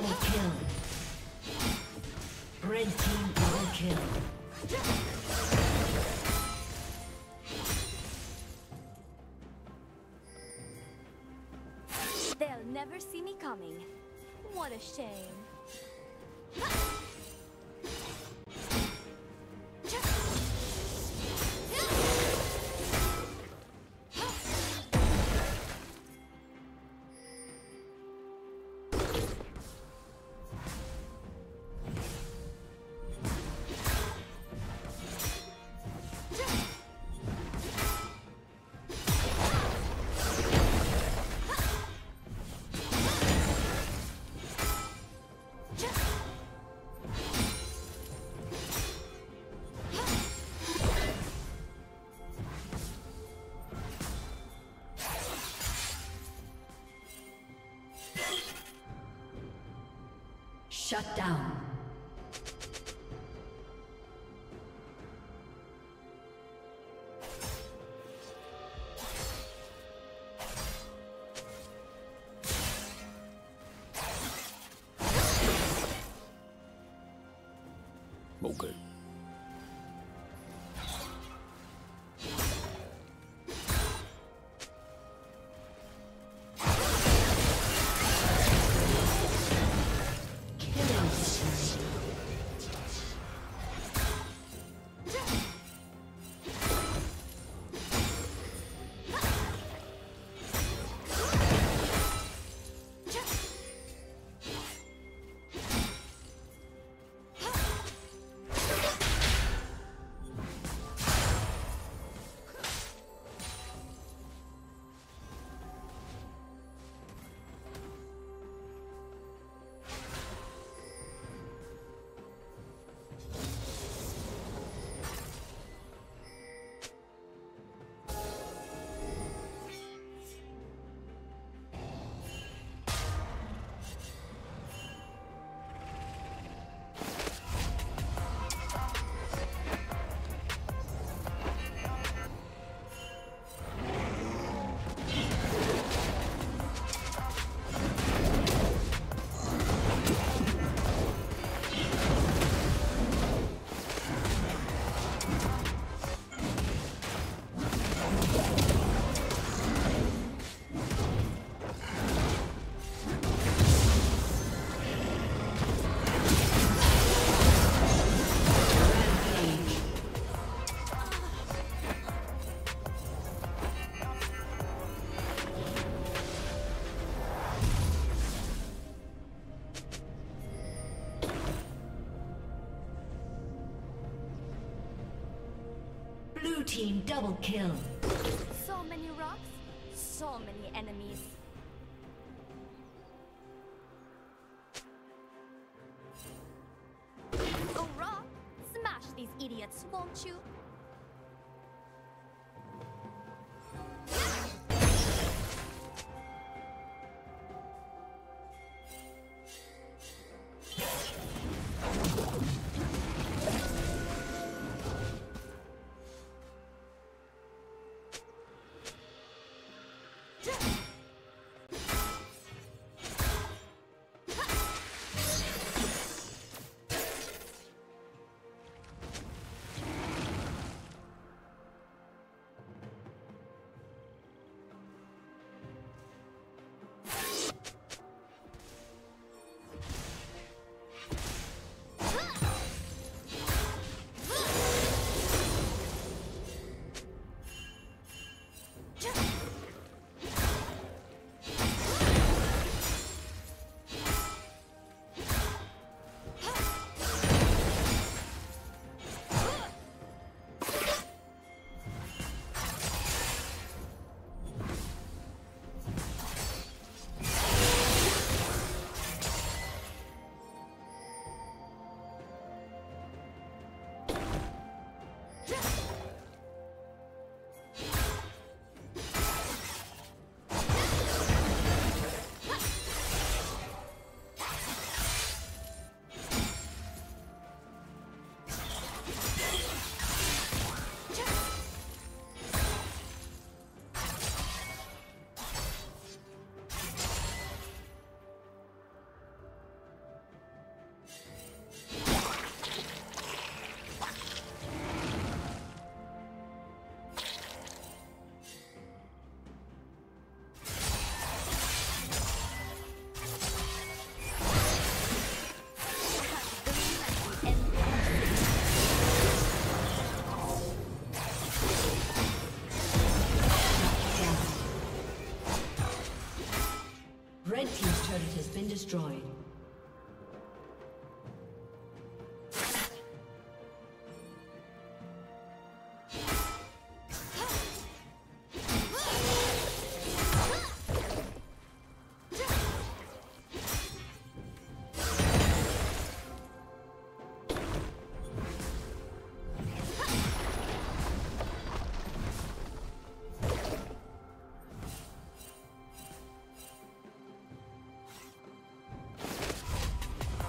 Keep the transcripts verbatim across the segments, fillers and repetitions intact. Double kill. Red team double kill. They'll never see me coming. What a shame. Shut down. Okay. Team double kill. So many rocks, so many enemies. A rock? Smash these idiots, won't you? turret has been destroyed.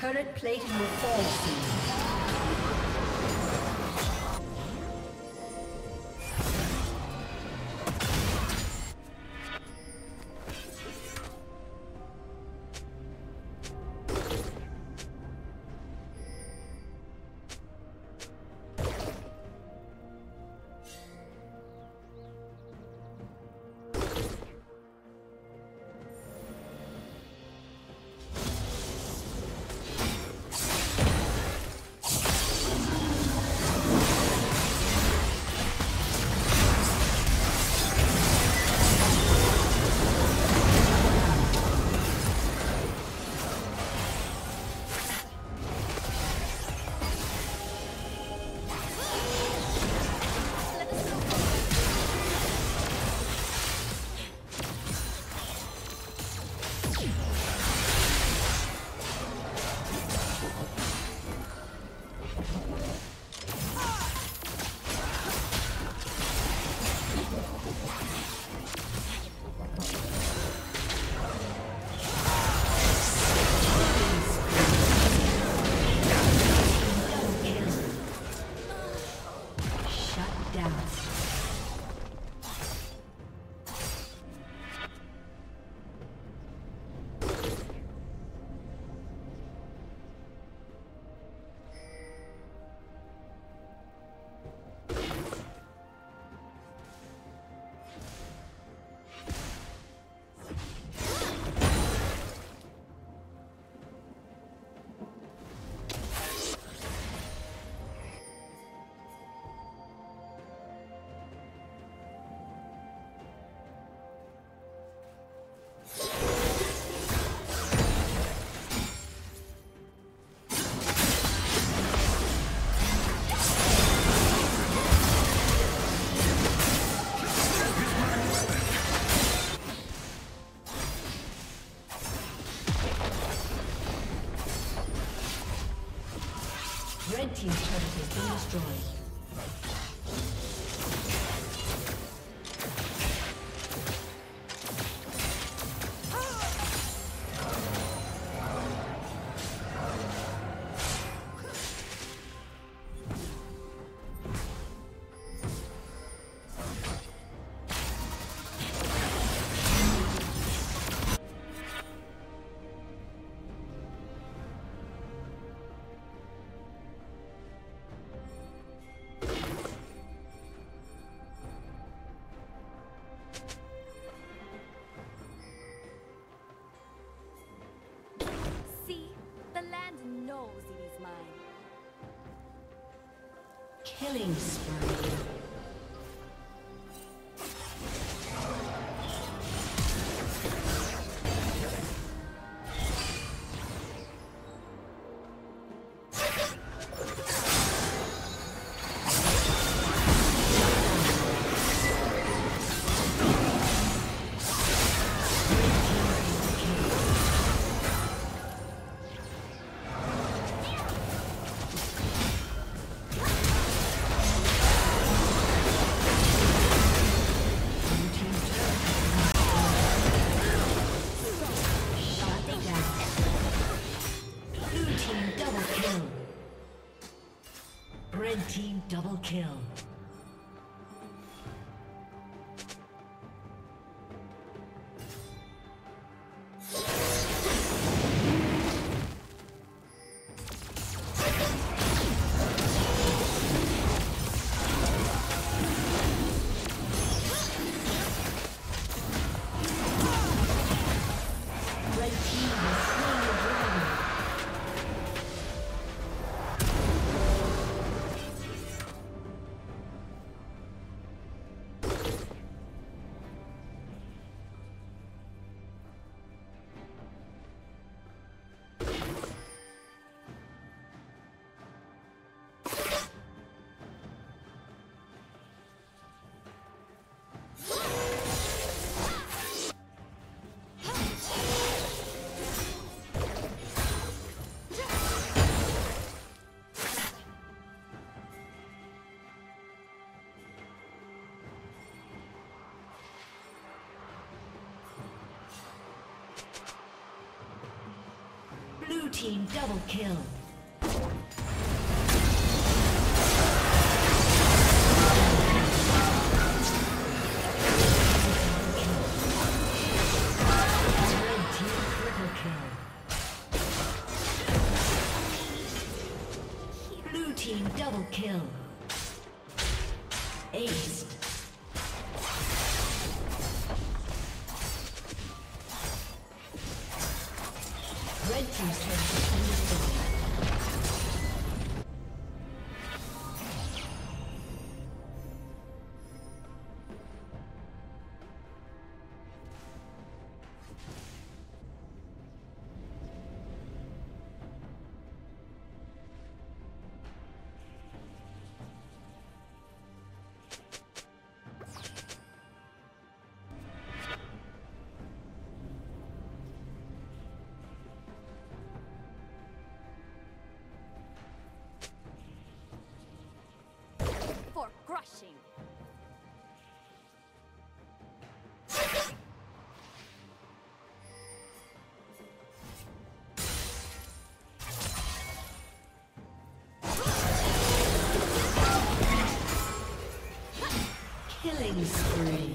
Turret plating will fall soon. Red team's turret has been destroyed. Killing spree. Double kill. Blue team double kill. Crushing. Killing spree.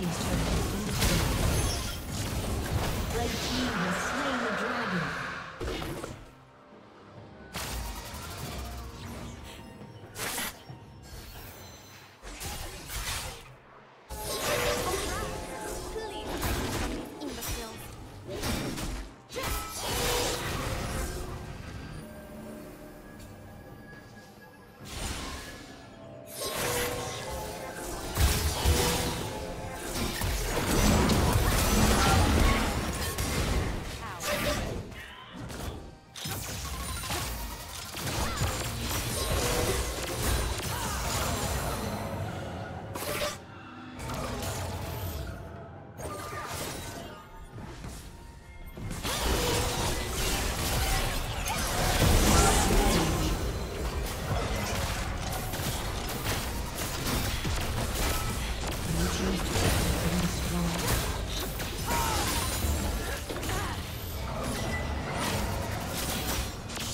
team's turret has been destroyed. Red team has slain the dragon. Destroyed.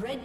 Red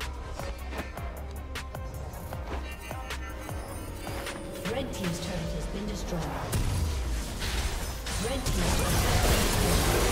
Red team's turret has been destroyed. Red team's turret has been destroyed.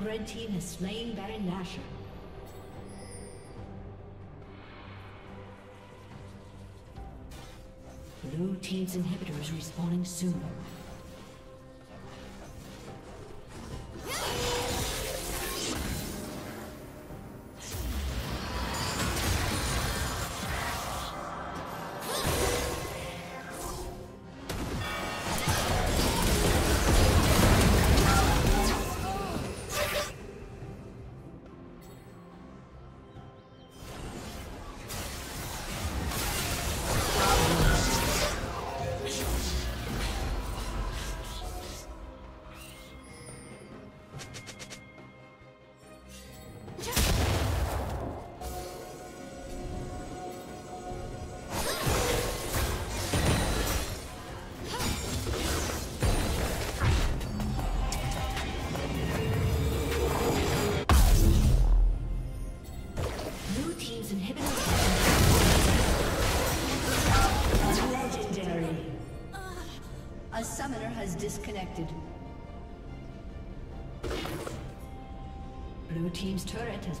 Red team has slain Baron Nashor. Blue team's inhibitor is respawning soon. Disconnected. Blue team's turret has